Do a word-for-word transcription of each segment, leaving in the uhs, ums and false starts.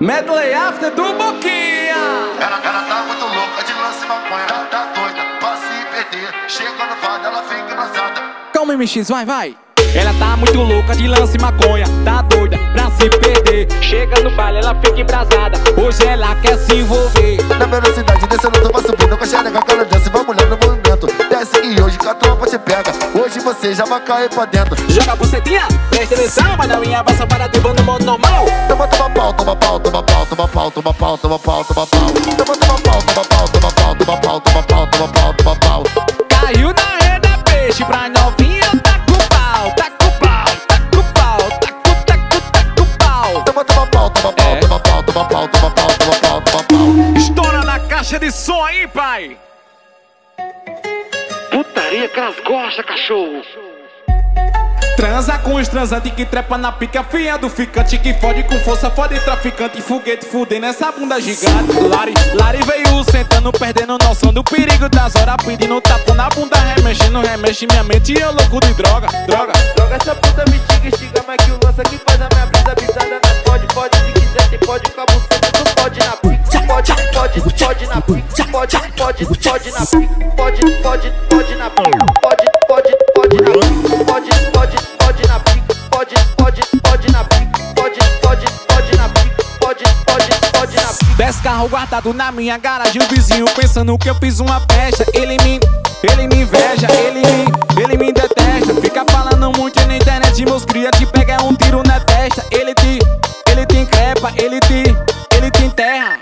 Medley After do Boquinha. Ela, ela tá muito louca de lance e maconha. Tá, tá doida pra se perder. Chega no vado, ela fica engraçada. Calma aí, M X, vai, vai. Ela tá muito louca de lance e maconha. Tá doida pra se perder. Chega no baile, ela fica embrasada. Hoje ela quer se envolver. Na velocidade desse eu não tô pra subir. Não coxeira com a cara dessa e vai mulher no movimento. Desce e hoje que a tropa te pega. Hoje você já vai cair pra dentro. Joga a bucetinha, presta atenção. Mas não ia passar para de bando no modo normal. Toma, toma pau, toma pau, toma pau, toma pau, toma pau, toma pau, toma pau. Toma, toma pau, toma pau, toma pau, toma pau, toma pau, toma pau, toma pau. Caiu na rede, peixe pra novinha, tá com pau, tá com pau, tá com pau, tá com, tá com, tá com pau. Toma, toma pau, toma pau, toma pau, toma pau, toma pau, toma pau, toma pau. Estoura na caixa de som aí, pai. Putaria que elas gostam, cachorro. Transa com os transantes que trepa na pica fria do ficante, que fode com força, fode traficante, foguete fudendo essa bunda gigante. Lari, Lari veio sentando, perdendo noção do perigo das horas, pedindo tapa na bunda, remexendo, remexe minha mente e eu louco de droga, droga. Droga essa puta me tiga, estiga, mas que o lance aqui faz a minha brisa bizarra. Mas pode, pode, se quiser, te pode, com a buceta, tu pode na pica, pode, pode, pode na pica, pode, pode, pode na pica, pode, pode, pode na pica, pode, pode, pode na pica, pode, pode. Dez carro guardado na minha garagem, o vizinho pensando que eu fiz uma festa. Ele me, ele me inveja, ele me, ele me detesta. Fica falando muito na internet, meus cria te pega um tiro na testa. Ele te, ele te encrepa, ele te, ele te enterra.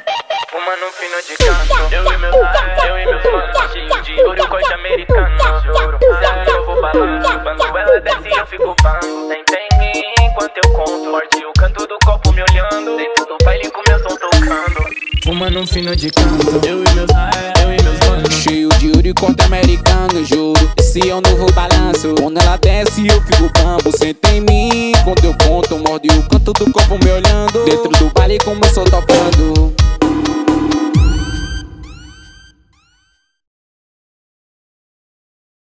Uma no fino de canto, eu e meus manos, eu e meus manos, cheio de ouro, coach americano, juro. Zero eu vou balando, quando ela desce eu fico pando. Senta em mim enquanto eu conto, morde o canto do copo me olhando, dentro do baile com meu som tocando. Fumando um fino de canto, eu e meus, eu e meus manos, cheio de ouro e corte americano, juro. Esse é o novo balanço, quando ela desce eu fico bambo. Senta em mim, quando eu conto, morde o canto do corpo me olhando, dentro do baile como eu sou tocando.